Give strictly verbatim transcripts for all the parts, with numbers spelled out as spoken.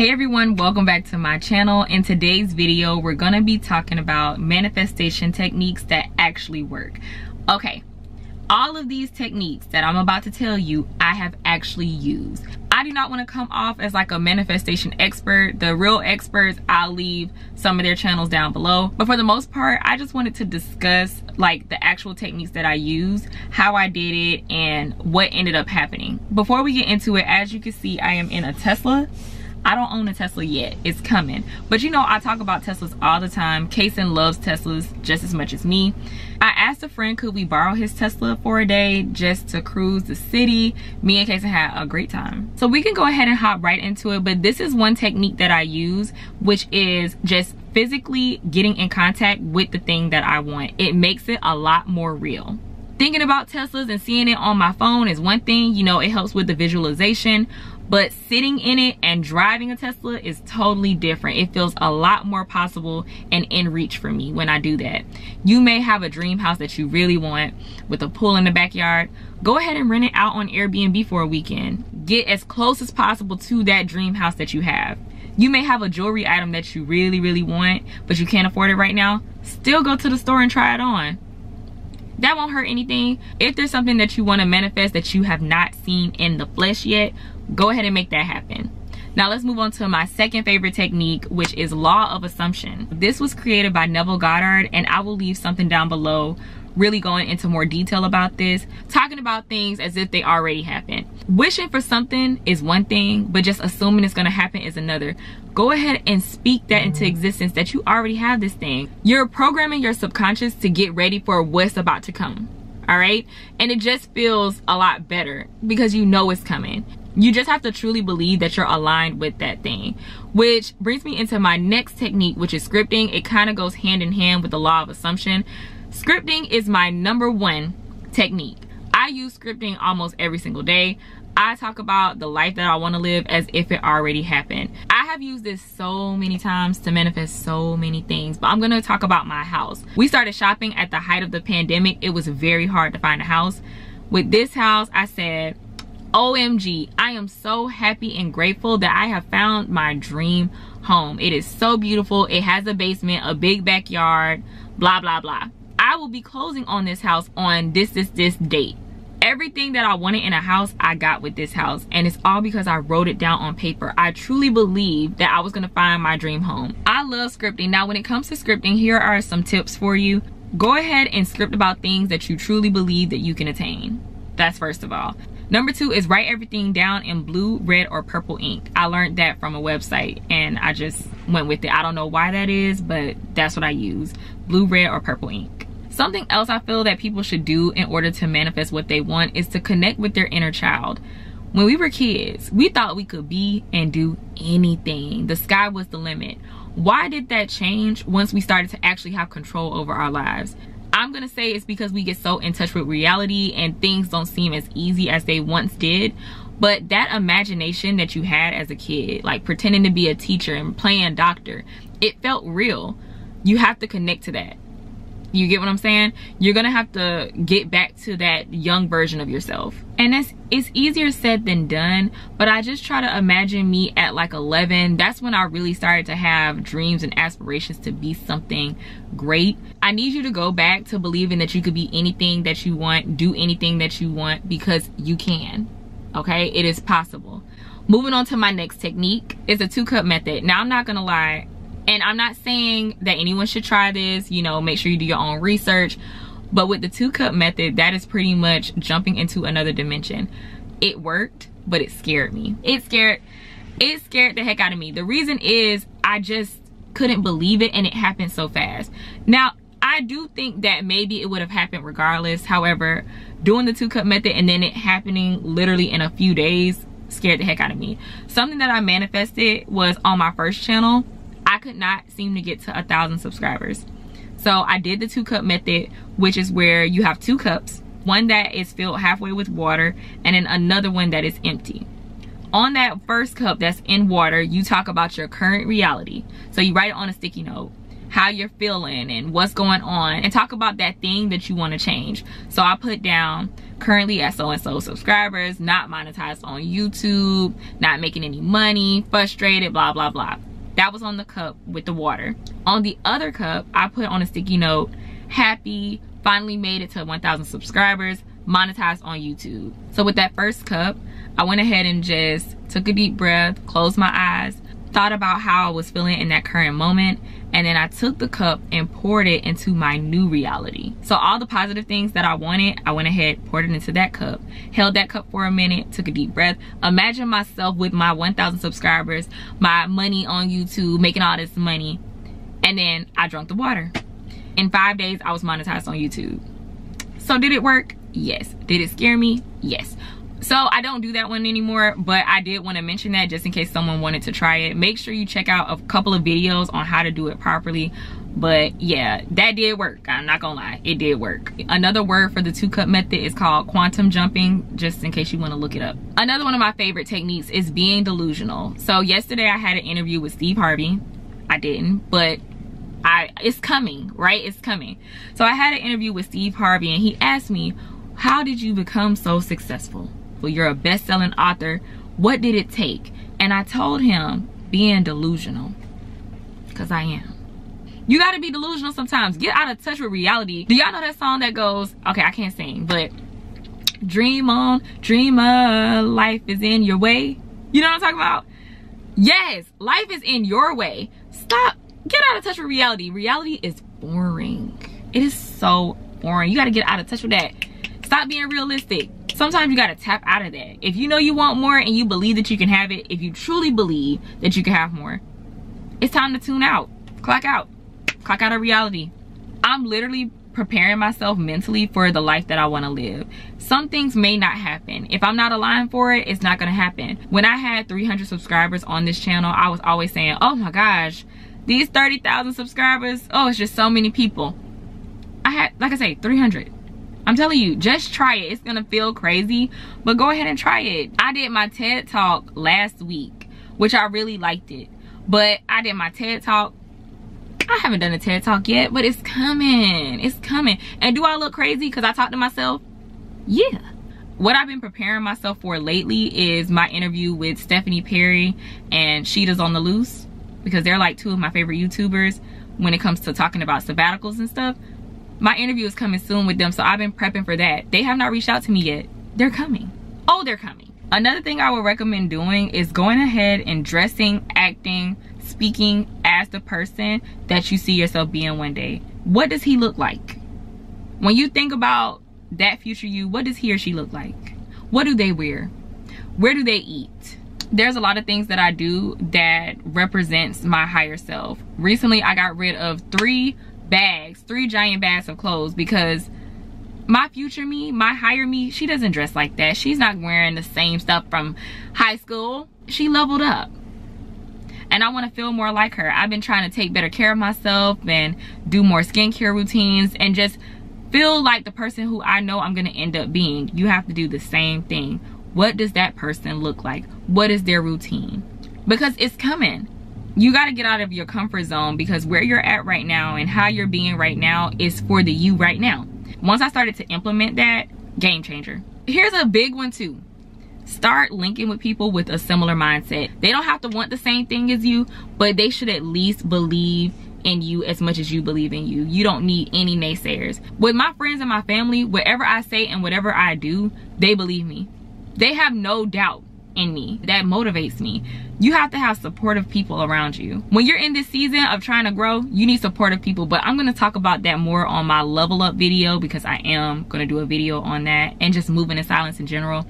Hey everyone, welcome back to my channel. In today's video, we're gonna be talking about manifestation techniques that actually work. Okay, all of these techniques that I'm about to tell you, I have actually used. I do not want to come off as like a manifestation expert. The real experts, I'll leave some of their channels down below. But for the most part, I just wanted to discuss like the actual techniques that I used, how I did it, and what ended up happening. Before we get into it, as you can see, I am in a Tesla. I don't own a Tesla yet, it's coming. But you know, I talk about Teslas all the time. Kason loves Teslas just as much as me. I asked a friend, could we borrow his Tesla for a day just to cruise the city? Me and Kason had a great time. So we can go ahead and hop right into it, but this is one technique that I use, which is just physically getting in contact with the thing that I want. It makes it a lot more real. Thinking about Teslas and seeing it on my phone is one thing, you know, it helps with the visualization. But sitting in it and driving a Tesla is totally different. It feels a lot more possible and in reach for me when I do that. You may have a dream house that you really want with a pool in the backyard. Go ahead and rent it out on Airbnb for a weekend. Get as close as possible to that dream house that you have. You may have a jewelry item that you really, really want, but you can't afford it right now. Still go to the store and try it on. That won't hurt anything. If there's something that you want to manifest that you have not seen in the flesh yet, go ahead and make that happen. Now let's move on to my second favorite technique, which is law of assumption. This was created by Neville Goddard, and I will leave something down below really going into more detail about this, talking about things as if they already happened. Wishing for something is one thing, but just assuming it's gonna happen is another. Go ahead and speak that into existence, that you already have this thing. You're programming your subconscious to get ready for what's about to come, all right? And it just feels a lot better because you know it's coming. You just have to truly believe that you're aligned with that thing, which brings me into my next technique, which is scripting. It kind of goes hand in hand with the law of assumption. Scripting is my number one technique. I use scripting almost every single day. I talk about the life that I want to live as if it already happened. I have used this so many times to manifest so many things, but I'm going to talk about my house. We started shopping at the height of the pandemic. It was very hard to find a house. With this house, I said, O M G, I am so happy and grateful that I have found my dream home. It is so beautiful. It has a basement, a big backyard, blah, blah, blah. I will be closing on this house on this, this, this date. Everything that I wanted in a house, I got with this house. And it's all because I wrote it down on paper. I truly believed that I was gonna find my dream home. I love scripting. Now, when it comes to scripting, here are some tips for you. Go ahead and script about things that you truly believe that you can attain. That's first of all. Number two is write everything down in blue, red, or purple ink. I learned that from a website and I just went with it. I don't know why that is, but that's what I use. Blue, red, or purple ink. Something else I feel that people should do in order to manifest what they want is to connect with their inner child. When we were kids, we thought we could be and do anything. The sky was the limit. Why did that change once we started to actually have control over our lives? I'm gonna say it's because we get so in touch with reality and things don't seem as easy as they once did. But that imagination that you had as a kid, like pretending to be a teacher and playing doctor, it felt real. You have to connect to that. You get what I'm saying? You're gonna have to get back to that young version of yourself. And it's, it's easier said than done, but I just try to imagine me at like eleven. That's when I really started to have dreams and aspirations to be something great. I need you to go back to believing that you could be anything that you want, do anything that you want, because you can, okay? It is possible. Moving on to my next technique is the two cup method. Now, I'm not gonna lie, and I'm not saying that anyone should try this, you know, make sure you do your own research. But with the two cup method, that is pretty much jumping into another dimension. It worked, but it scared me. It scared, it scared the heck out of me. The reason is I just couldn't believe it and it happened so fast. Now, I do think that maybe it would have happened regardless. However, doing the two cup method and then it happening literally in a few days scared the heck out of me. Something that I manifested was on my first channel. I could not seem to get to a thousand subscribers. So I did the two cup method, which is where you have two cups, one that is filled halfway with water and then another one that is empty. On that first cup that's in water, you talk about your current reality. So you write it on a sticky note. how you're feeling and what's going on, and talk about that thing that you want to change. So I put down currently at so-and-so subscribers, not monetized on YouTube, not making any money, frustrated, blah, blah, blah. That was on the cup with the water. On the other cup, I put on a sticky note, happy, finally made it to one thousand subscribers, monetized on YouTube. So with that first cup, I went ahead and just took a deep breath, closed my eyes, thought about how I was feeling in that current moment, and then I took the cup and poured it into my new reality. So all the positive things that I wanted, I went ahead, poured it into that cup, held that cup for a minute, took a deep breath. Imagine myself with my one thousand subscribers, my money on YouTube, making all this money, and then I drank the water. In five days, I was monetized on YouTube. So did it work? Yes. Did it scare me? Yes. So I don't do that one anymore, but I did want to mention that just in case someone wanted to try it. Make sure you check out a couple of videos on how to do it properly. But yeah, that did work. I'm not gonna lie, it did work. Another word for the two cup method is called quantum jumping, just in case you want to look it up. Another one of my favorite techniques is being delusional. So yesterday I had an interview with Steve Harvey. I didn't, but I it's coming, right? It's coming. So I had an interview with Steve Harvey and he asked me, how did you become so successful? Well, you're a best-selling author. What did it take? And I told him, being delusional, because I am. You got to be delusional sometimes. Get out of touch with reality. Do y'all know that song that goes, okay, I can't sing, but dream on, dream of, life is in your way. You know what I'm talking about? Yes, life is in your way. Stop. Get out of touch with reality. Reality is boring. It is so boring. You got to get out of touch with that. Stop being realistic. Sometimes you gotta tap out of that. If you know you want more and you believe that you can have it, if you truly believe that you can have more, it's time to tune out, clock out, clock out of reality. I'm literally preparing myself mentally for the life that I wanna live. Some things may not happen. If I'm not aligned for it, it's not gonna happen. When I had three hundred subscribers on this channel, I was always saying, oh my gosh, these thirty thousand subscribers, oh, it's just so many people. I had, like I say, three hundred. I'm telling you, just try it. It's gonna feel crazy, but go ahead and try it. I did my TED talk last week, which I really liked it, but I did my TED talk. I haven't done a TED talk yet, but it's coming, it's coming. And do I look crazy because I talk to myself? Yeah. What I've been preparing myself for lately is my interview with Stephanie Perry and Sheeta's on the Loose, because they're like two of my favorite YouTubers when it comes to talking about sabbaticals and stuff. My interview is coming soon with them, so I've been prepping for that. They have not reached out to me yet. They're coming. Oh, they're coming. Another thing I would recommend doing is going ahead and dressing, acting, speaking as the person that you see yourself being one day. What does he look like? When you think about that future you, what does he or she look like? What do they wear? Where do they eat? There's a lot of things that I do that represents my higher self. Recently, I got rid of three bags three giant bags of clothes because my future me, my higher me, she doesn't dress like that. She's not wearing the same stuff from high school. She leveled up and I want to feel more like her. I've been trying to take better care of myself and do more skincare routines and just feel like the person who I know I'm going to end up being. You have to do the same thing. What does that person look like? What is their routine? Because it's coming. You got to get out of your comfort zone, because where you're at right now and how you're being right now is for the you right now. Once I started to implement that, game changer. Here's a big one too. Start linking with people with a similar mindset. They don't have to want the same thing as you, but they should at least believe in you as much as you believe in you. You don't need any naysayers. With my friends and my family, whatever I say and whatever I do, they believe me. They have no doubt in me. That motivates me. You have to have supportive people around you. When you're in this season of trying to grow, you need supportive people, but I'm going to talk about that more on my level up video, because I am going to do a video on that and just moving in silence in general.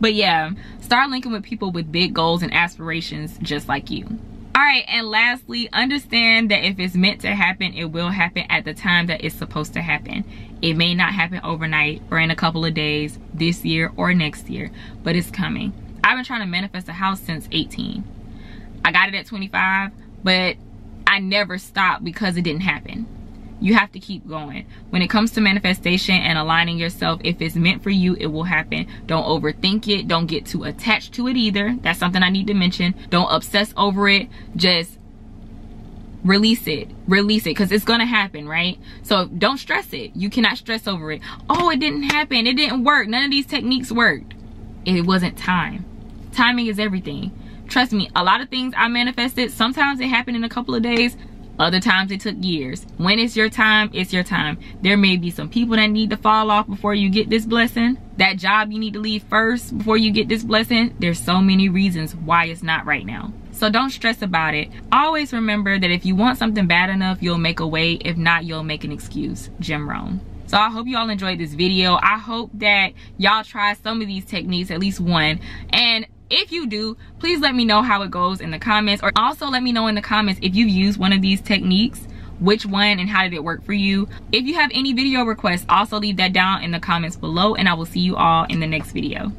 But yeah, start linking with people with big goals and aspirations just like you. All right, and lastly, understand that if it's meant to happen, it will happen at the time that it's supposed to happen. It may not happen overnight or in a couple of days, this year or next year, but it's coming. I've been trying to manifest a house since eighteen. I got it at twenty-five, but I never stopped because it didn't happen. You have to keep going. When it comes to manifestation and aligning yourself, if it's meant for you, it will happen. Don't overthink it. Don't get too attached to it either. That's something I need to mention. Don't obsess over it. Just Release it, release it, because it's gonna happen, right? So don't stress it. You cannot stress over it. Oh, it didn't happen, it didn't work, none of these techniques worked. It wasn't time. Timing is everything. Trust me, a lot of things I manifested, sometimes it happened in a couple of days, other times it took years. When it's your time, it's your time. There may be some people that need to fall off before you get this blessing. That job you need to leave first before you get this blessing. There's so many reasons why it's not right now. So don't stress about it. Always remember that if you want something bad enough, you'll make a way. If not, you'll make an excuse. Jim Rohn. So I hope you all enjoyed this video. I hope that y'all try some of these techniques, at least one. And if you do, please let me know how it goes in the comments. Or also let me know in the comments if you've used one of these techniques, which one and how did it work for you. If you have any video requests, also leave that down in the comments below, and I will see you all in the next video.